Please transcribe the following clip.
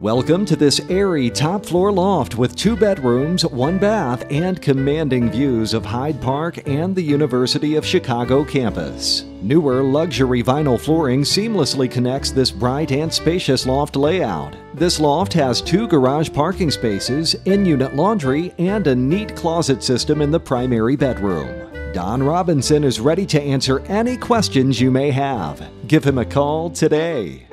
Welcome to this airy top-floor loft with 2 bedrooms, 1 bath, and commanding views of Hyde Park and the University of Chicago campus. Newer luxury vinyl flooring seamlessly connects this bright and spacious loft layout. This loft has 2 garage parking spaces, in-unit laundry, and a neat closet system in the primary bedroom. Don Robinson is ready to answer any questions you may have. Give him a call today.